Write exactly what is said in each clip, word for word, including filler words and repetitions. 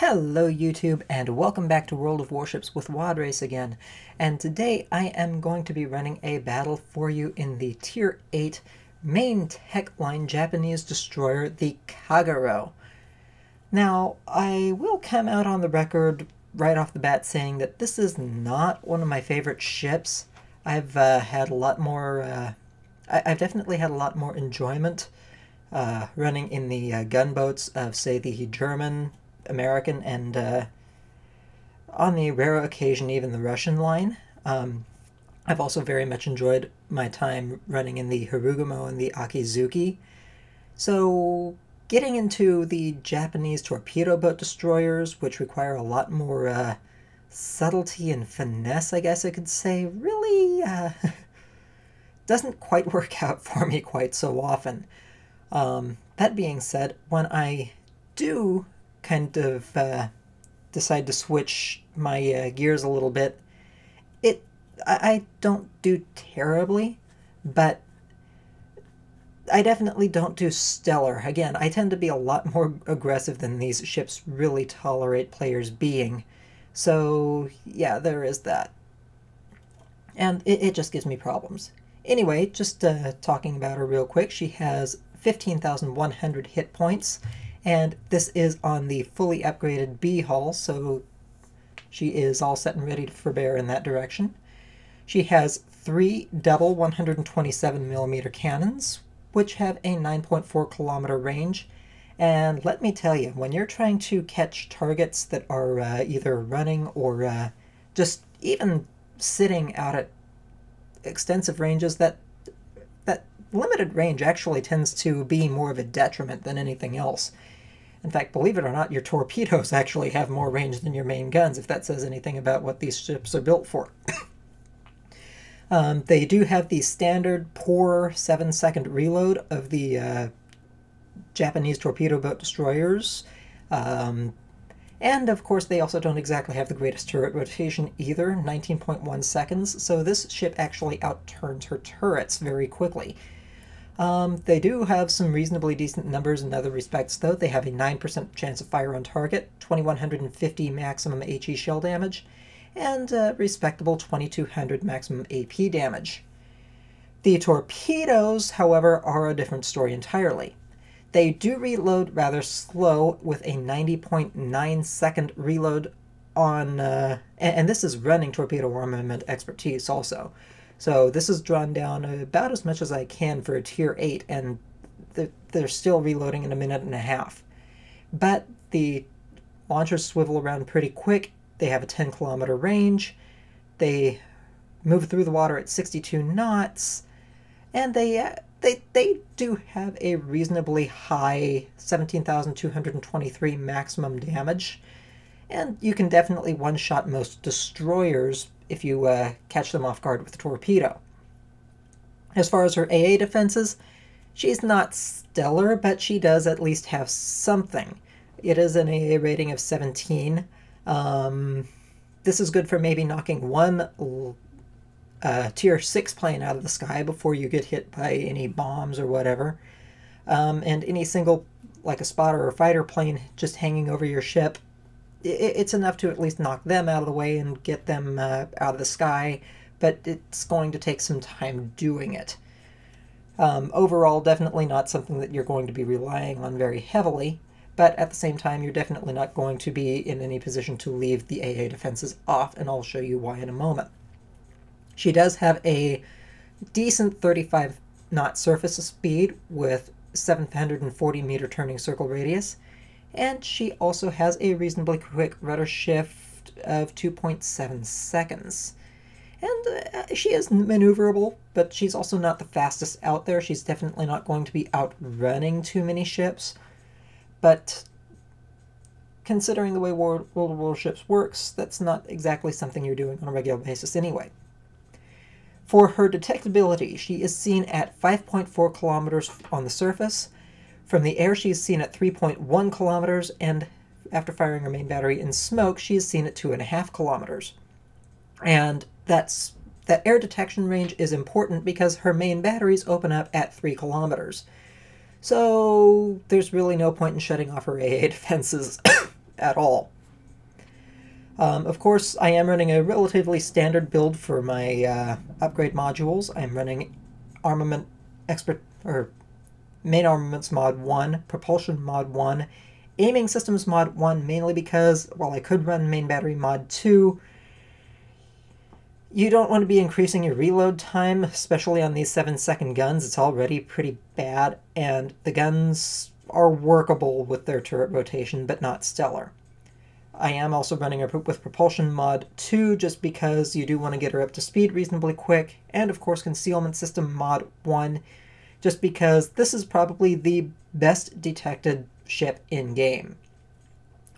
Hello YouTube, and welcome back to World of Warships with Wadrace again, and today I am going to be running a battle for you in the Tier eight main tech line Japanese destroyer, the Kagero. Now, I will come out on the record right off the bat saying that this is not one of my favorite ships. I've uh, had a lot more, uh, I I've definitely had a lot more enjoyment uh, running in the uh, gunboats of, say, the German, American, and uh, on the rare occasion even the Russian line. Um, I've also very much enjoyed my time running in the Harugumo and the Akizuki. So getting into the Japanese torpedo boat destroyers, which require a lot more uh, subtlety and finesse, I guess I could say, really uh, doesn't quite work out for me quite so often. Um, that being said, when I do kind of uh, decide to switch my uh, gears a little bit, it I, I don't do terribly, but I definitely don't do stellar. Again, I tend to be a lot more aggressive than these ships really tolerate players being, so yeah, there is that, and it, it just gives me problems. Anyway, just uh, talking about her real quick, she has fifteen thousand one hundred hit points, and this is on the fully upgraded B hull, so she is all set and ready for bear in that direction. She has three double one hundred twenty-seven millimeter cannons, which have a nine point four kilometer range. And let me tell you, when you're trying to catch targets that are uh, either running or uh, just even sitting out at extensive ranges, that that limited range actually tends to be more of a detriment than anything else. In fact, believe it or not, your torpedoes actually have more range than your main guns, if that says anything about what these ships are built for. um, they do have the standard poor seven second reload of the uh, Japanese torpedo boat destroyers. Um, and, of course, they also don't exactly have the greatest turret rotation either, nineteen point one seconds, so this ship actually outturns her turrets very quickly. Um, they do have some reasonably decent numbers in other respects, though. They have a nine percent chance of fire on target, twenty-one fifty maximum H E shell damage, and a respectable twenty-two hundred maximum A P damage. The torpedoes, however, are a different story entirely. They do reload rather slow, with a ninety point nine second reload on, uh, and, and this is running torpedo armament expertise also. So this is drawn down about as much as I can for a tier eight, and they're, they're still reloading in a minute and a half. But the launchers swivel around pretty quick, they have a ten kilometer range, they move through the water at sixty-two knots, and they they, they do have a reasonably high seventeen thousand two hundred twenty-three maximum damage, and you can definitely one-shot most destroyers if you uh, catch them off guard with a torpedo. As far as her A A defenses, she's not stellar, but she does at least have something. It is an A A rating of seventeen. Um, this is good for maybe knocking one uh, tier six plane out of the sky before you get hit by any bombs or whatever. Um, and any single, like a spotter or fighter plane just hanging over your ship, it's enough to at least knock them out of the way and get them uh, out of the sky, but it's going to take some time doing it. Um, overall, definitely not something that you're going to be relying on very heavily, but at the same time, you're definitely not going to be in any position to leave the A A defenses off, and I'll show you why in a moment. She does have a decent thirty-five knot surface speed with seven hundred forty meter turning circle radius, and she also has a reasonably quick rudder shift of two point seven seconds. And uh, she is maneuverable, but she's also not the fastest out there. She's definitely not going to be outrunning too many ships. But considering the way World of Warships works, that's not exactly something you're doing on a regular basis anyway. For her detectability, she is seen at five point four kilometers on the surface. From the air, she is seen at three point one kilometers, and after firing her main battery in smoke, she is seen at two point five kilometers. And that's, that air detection range is important because her main batteries open up at three kilometers. So there's really no point in shutting off her A A defenses at all. Um, of course, I am running a relatively standard build for my uh, upgrade modules. I am running armament expert or main armaments mod one, propulsion mod one, aiming systems mod one, mainly because while I could run main battery mod two, you don't want to be increasing your reload time, especially on these seven second guns. It's already pretty bad, and the guns are workable with their turret rotation, but not stellar. I am also running her with Propulsion Mod two, just because you do want to get her up to speed reasonably quick, and of course Concealment System Mod one, just because this is probably the best detected ship in-game.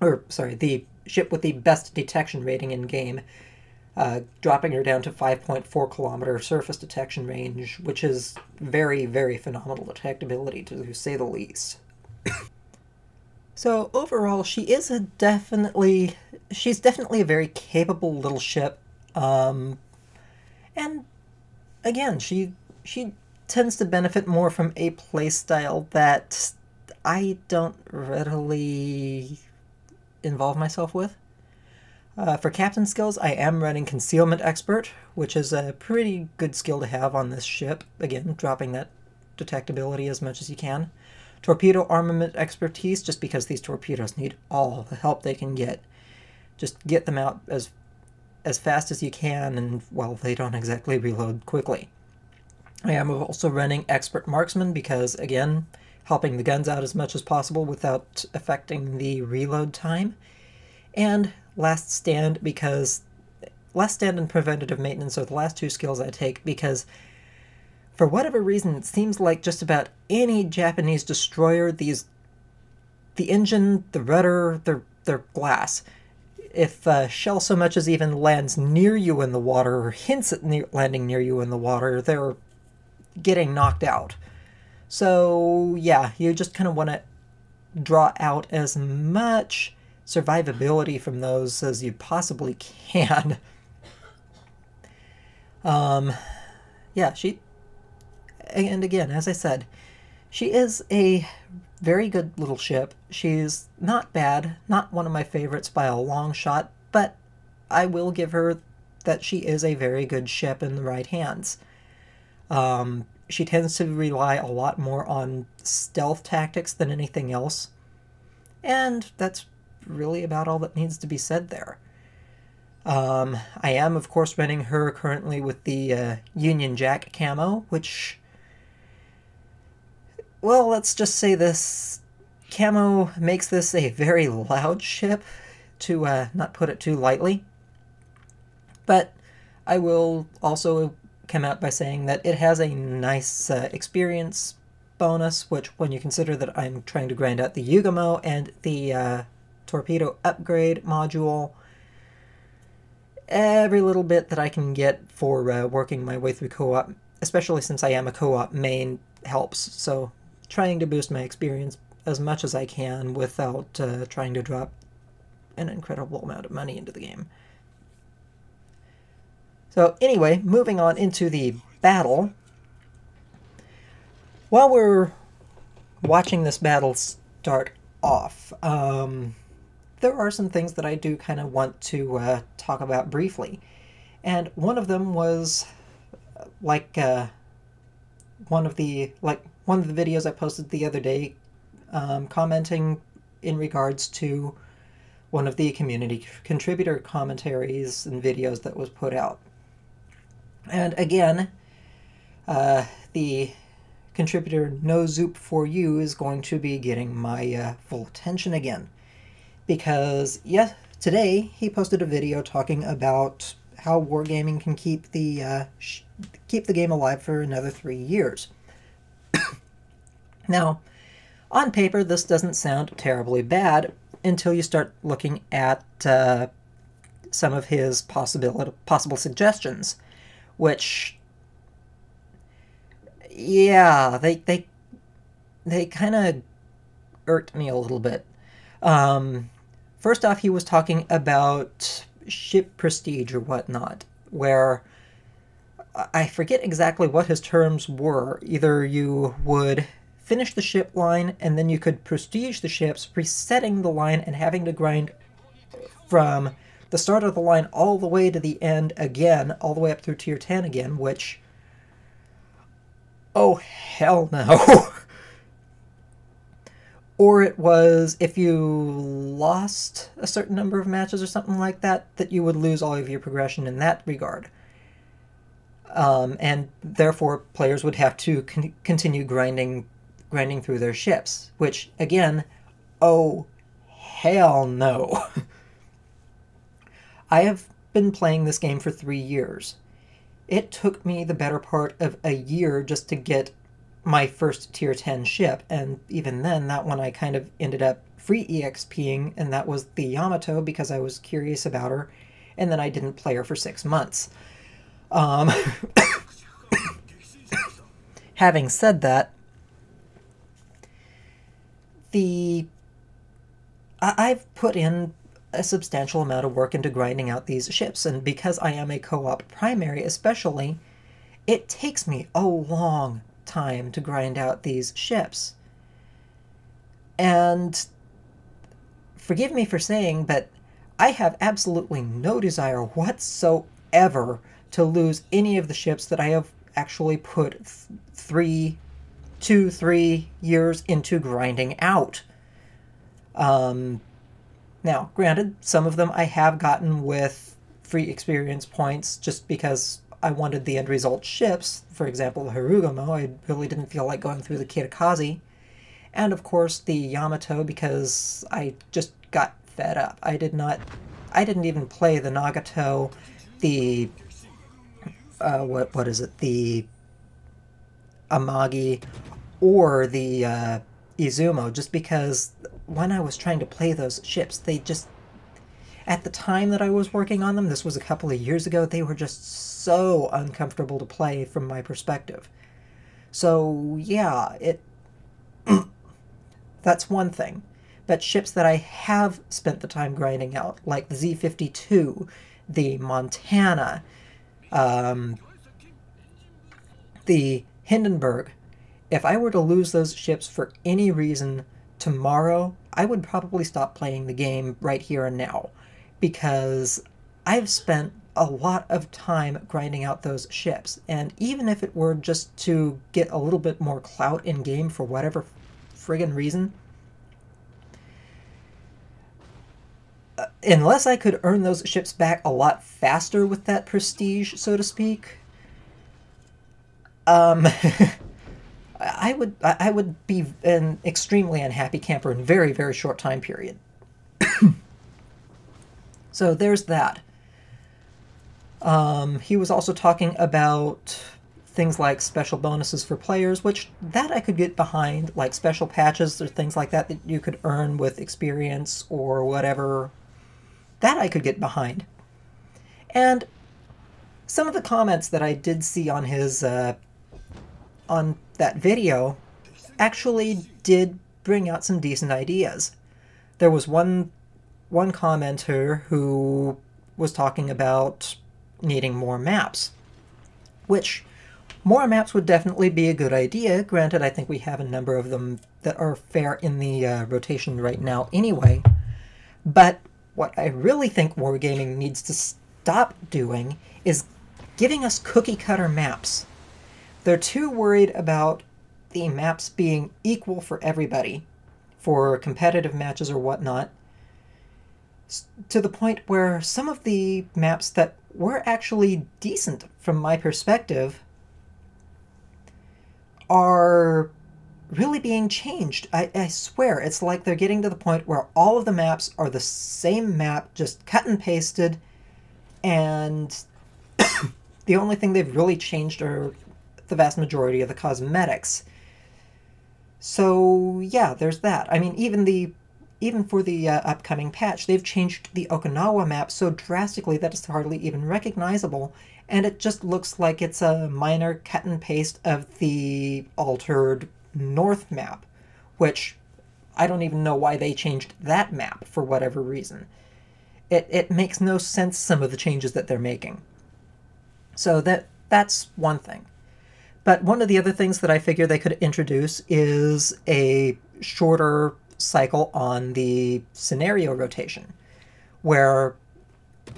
Or, sorry, the ship with the best detection rating in-game, uh, dropping her down to five point four kilometer surface detection range, which is very, very phenomenal detectability, to say the least. So overall, she is a definitely, she's definitely a very capable little ship, um, and again, she she tends to benefit more from a playstyle that I don't readily involve myself with. Uh, for captain skills, I am running Concealment Expert, which is a pretty good skill to have on this ship, again, dropping that detectability as much as you can. Torpedo armament expertise, just because these torpedoes need all the help they can get. Just get them out as as fast as you can, and well, they don't exactly reload quickly. I am also running Expert Marksman because, again, helping the guns out as much as possible without affecting the reload time. And Last Stand, because Last Stand and Preventative Maintenance are the last two skills I take because, for whatever reason, it seems like just about any Japanese destroyer, these, the engine, the rudder, their, their glass, if a shell so much as even lands near you in the water, or hints at ne- landing near you in the water, they're getting knocked out. So yeah, you just kind of want to draw out as much survivability from those as you possibly can. um, yeah, she... And again, as I said, she is a very good little ship. She's not bad, not one of my favorites by a long shot, but I will give her that she is a very good ship in the right hands. Um, she tends to rely a lot more on stealth tactics than anything else, and that's really about all that needs to be said there. Um, I am, of course, running her currently with the uh, Union Jack camo, which... well, let's just say this camo makes this a very loud ship, to uh, not put it too lightly. But I will also come out by saying that it has a nice uh, experience bonus, which, when you consider that I'm trying to grind out the Yugumo and the uh, torpedo upgrade module, every little bit that I can get for uh, working my way through co-op, especially since I am a co-op main, helps. So trying to boost my experience as much as I can without uh, trying to drop an incredible amount of money into the game. So anyway, moving on into the battle. While we're watching this battle start off, um, there are some things that I do kind of want to uh, talk about briefly. And one of them was like... Uh, one of the like one of the videos I posted the other day, um, commenting in regards to one of the community contributor commentaries and videos that was put out. And again, uh, the contributor No Zoop four U is going to be getting my uh, full attention again, because yes, today he posted a video talking about how Wargaming can keep the uh, sh keep the game alive for another three years. Now, on paper, this doesn't sound terribly bad until you start looking at uh, some of his possibility possible suggestions, which, yeah, they they they kind of irked me a little bit. Um, first off, he was talking about ship prestige or whatnot, where I forget exactly what his terms were. Either you would finish the ship line, and then you could prestige the ships, resetting the line and having to grind from the start of the line all the way to the end again, all the way up through tier ten again, which, oh hell no. Or it was if you lost a certain number of matches or something like that, that you would lose all of your progression in that regard. Um, and therefore players would have to con continue grinding grinding through their ships, which, again, oh hell no. I have been playing this game for three years. It took me the better part of a year just to get my first tier ten ship, and even then, that one I kind of ended up free EXPing, and that was the Yamato because I was curious about her, and then I didn't play her for six months. Um, having said that, the I I've put in a substantial amount of work into grinding out these ships, and because I am a co-op primary especially, it takes me a long time to grind out these ships. And forgive me for saying, but I have absolutely no desire whatsoever to lose any of the ships that I have actually put th three, two, three years into grinding out. Um, Now, granted, some of them I have gotten with free experience points just because I wanted the end result ships. For example, the Harugumo, I really didn't feel like going through the Kirikaze. And of course the Yamato because I just got fed up. I did not, I didn't even play the Nagato, the, uh, what, what is it, the Amagi, or the uh, Izumo, just because when I was trying to play those ships, they just, at the time that I was working on them, this was a couple of years ago, they were just so uncomfortable to play from my perspective. So yeah, it, that's one thing. But ships that I have spent the time grinding out, like the Z fifty-two, the Montana, um, the Hindenburg, if I were to lose those ships for any reason tomorrow, I would probably stop playing the game right here and now, because I've spent a lot of time grinding out those ships, and even if it were just to get a little bit more clout in game for whatever friggin' reason, unless I could earn those ships back a lot faster with that prestige, so to speak, um... I would I would be an extremely unhappy camper in a very, very short time period. So there's that. Um, he was also talking about things like special bonuses for players, which that I could get behind, like special patches or things like that that you could earn with experience or whatever. That I could get behind. And some of the comments that I did see on his uh, on that video actually did bring out some decent ideas. There was one one commenter who was talking about needing more maps, which more maps would definitely be a good idea. Granted, I think we have a number of them that are fair in the uh, rotation right now anyway, but what I really think Wargaming needs to stop doing is giving us cookie-cutter maps. They're too worried about the maps being equal for everybody, for competitive matches or whatnot, to the point where some of the maps that were actually decent from my perspective are really being changed. I, I swear, it's like they're getting to the point where all of the maps are the same map, just cut and pasted, and the only thing they've really changed are the vast majority of the cosmetics. So yeah, there's that. I mean, even the even for the uh, upcoming patch, they've changed the Okinawa map so drastically that it's hardly even recognizable, and it just looks like it's a minor cut and paste of the altered North map, which I don't even know why they changed that map for whatever reason. It, it makes no sense, some of the changes that they're making. So that that's one thing. But one of the other things that I figure they could introduce is a shorter cycle on the scenario rotation, where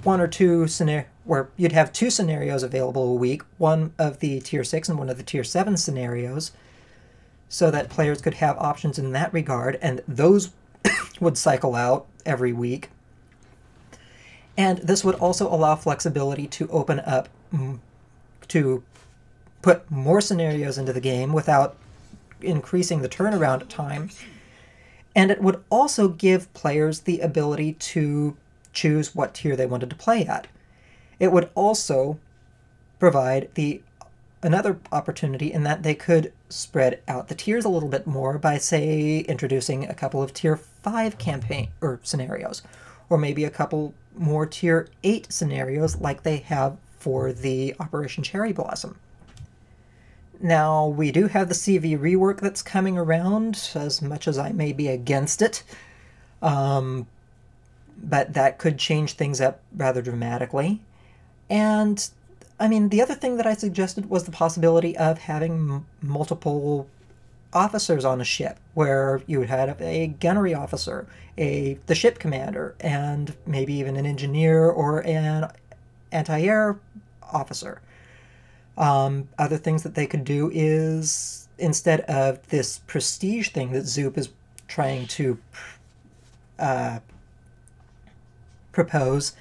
one or two scenario, where you'd have two scenarios available a week, one of the tier six and one of the tier seven scenarios, so that players could have options in that regard, and those would cycle out every week. And this would also allow flexibility to open up, to put more scenarios into the game without increasing the turnaround time. And it would also give players the ability to choose what tier they wanted to play at. It would also provide the another opportunity in that they could spread out the tiers a little bit more by, say, introducing a couple of tier five campaign or scenarios, or maybe a couple more tier eight scenarios like they have for the Operation Cherry Blossom. Now, we do have the C V rework that's coming around, as much as I may be against it, um, but that could change things up rather dramatically. And, I mean, the other thing that I suggested was the possibility of having m multiple officers on a ship, where you would have a gunnery officer, a the ship commander, and maybe even an engineer or an anti-air officer. Um, other things that they could do is, instead of this prestige thing that Zoop is trying to uh, propose,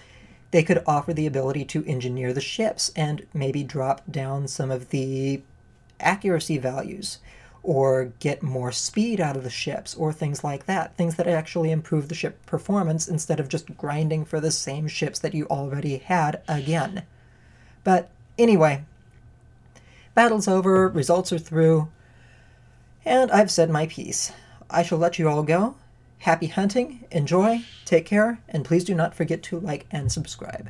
they could offer the ability to engineer the ships and maybe drop down some of the accuracy values, or get more speed out of the ships, or things like that. Things that actually improve the ship performance instead of just grinding for the same ships that you already had again. But anyway, battle's over, results are through, and I've said my piece. I shall let you all go. Happy hunting, enjoy, take care, and please do not forget to like and subscribe.